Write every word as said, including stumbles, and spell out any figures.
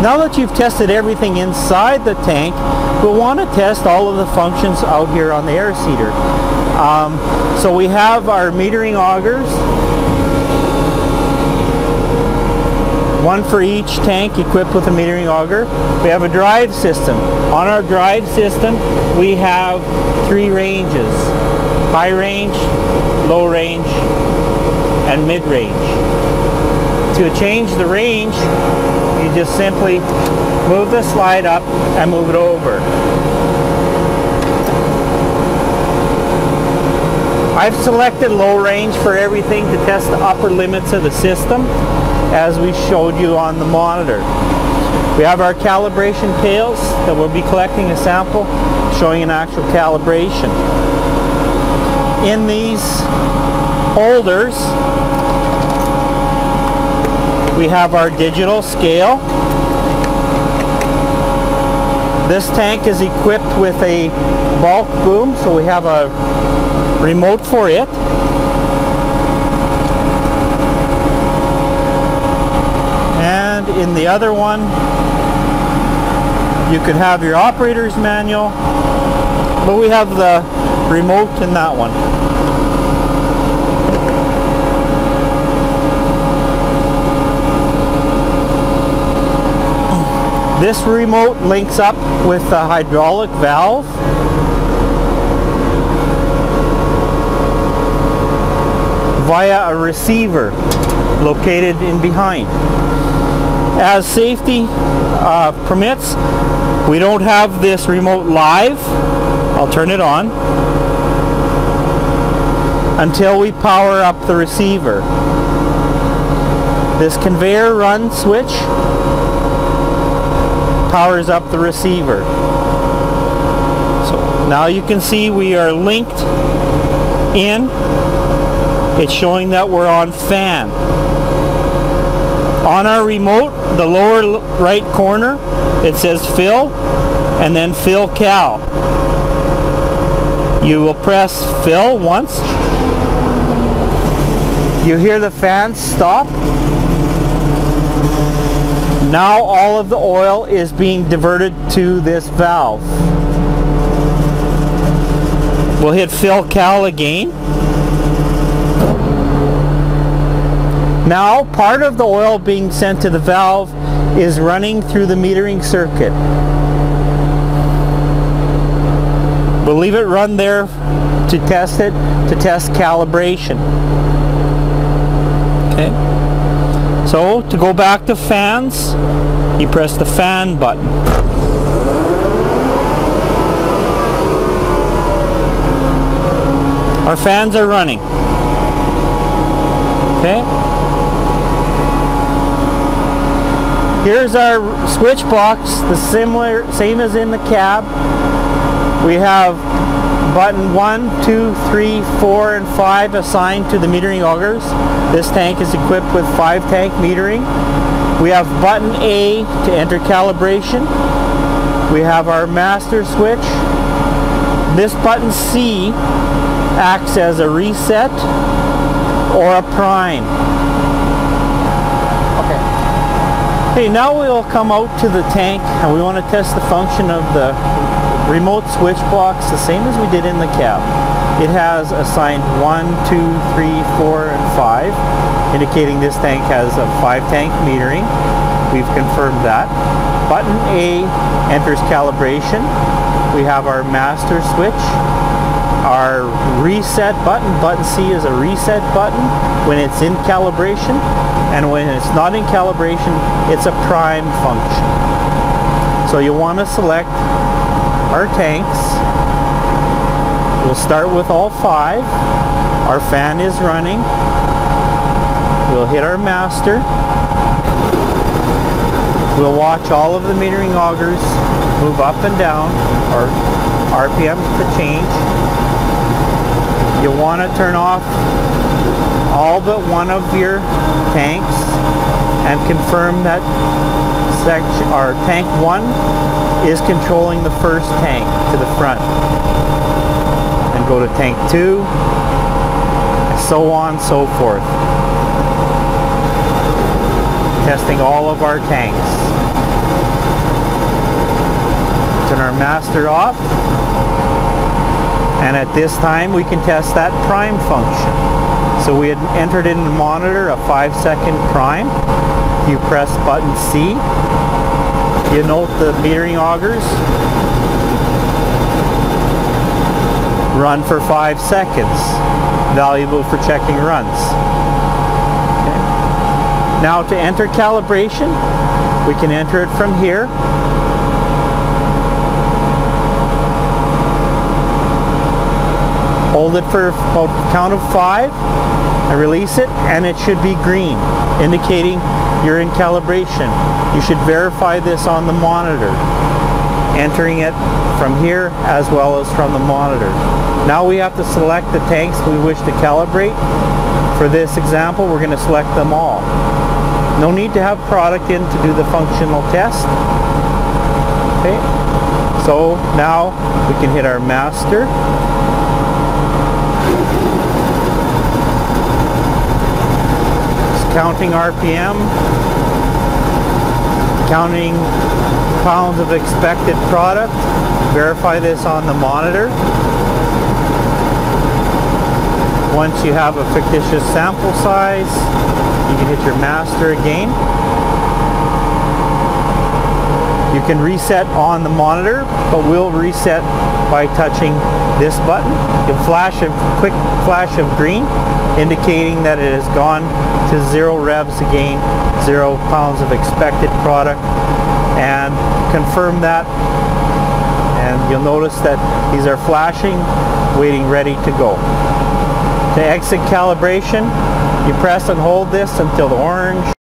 Now that you've tested everything inside the tank, we'll want to test all of the functions out here on the air seeder. Um, so we have our metering augers, one for each tank equipped with a metering auger. We have a drive system. On our drive system, we have three ranges: high range, low range, and mid-range. To change the range, you just simply move the slide up and move it over. I've selected low range for everything to test the upper limits of the system, as we showed you on the monitor. We have our calibration pails that we'll be collecting a sample showing an actual calibration. In these holders we have our digital scale. This tank is equipped with a bulk boom, so we have a remote for it. In the other one, you could have your operator's manual, but we have the remote in that one. This remote links up with the hydraulic valve. Via a receiver located in behind. As safety uh, permits, we don't have this remote live. I'll turn it on until we power up the receiver. This conveyor run switch powers up the receiver. So now you can see we are linked in. It's showing that we're on fan. On our remote, the lower right corner, it says fill and then fill cal. You will press fill once. You hear the fan stop. Now all of the oil is being diverted to this valve. We'll hit fill cal again. Now part of the oil being sent to the valve is running through the metering circuit. We'll leave it run there to test it, to test calibration. Okay. So to go back to fans, you press the fan button. Our fans are running. Okay. Here's our switch box, the similar, same as in the cab. We have button one, two, three, four, and five assigned to the metering augers. This tank is equipped with five tank metering. We have button A to enter calibration. We have our master switch. This button C acts as a reset or a prime. Okay, now we'll come out to the tank and we want to test the function of the remote switch box, the same as we did in the cab. It has assigned one, two, three, four, and five, indicating this tank has a five tank metering. We've confirmed that. Button A enters calibration. We have our master switch. Our reset button, button C is a reset button when it's in calibration, and when it's not in calibration, it's a prime function. So you want to select our tanks. We'll start with all five. Our fan is running. We'll hit our master. We'll watch all of the metering augers move up and down, or R P Ms to change. You'll want to turn off all but one of your tanks and confirm that section, or tank one is controlling the first tank to the front. And go to tank two, and so on and so forth. testing all of our tanks. Turn our master off, and at this time we can test that prime function. So we had entered in the monitor a five second prime. You press button C, you note the metering augers, run for five seconds, valuable for checking runs. Okay. Now to enter calibration, we can enter it from here. Hold it for a count of five and release it, and it should be green, indicating you're in calibration. You should verify this on the monitor, entering it from here as well as from the monitor. Now we have to select the tanks we wish to calibrate. For this example, we're going to select them all. No need to have product in to do the functional test. Okay. So now we can hit our master. It's counting R P M, counting pounds of expected product. Verify this on the monitor. Once you have a fictitious sample size, you can hit your master again. You can reset on the monitor, but we'll reset by touching this button. You'll flash a quick flash of green, indicating that it has gone to zero revs again, zero pounds of expected product, and confirm that. And you'll notice that these are flashing, waiting, ready to go. To exit calibration, you press and hold this until the orange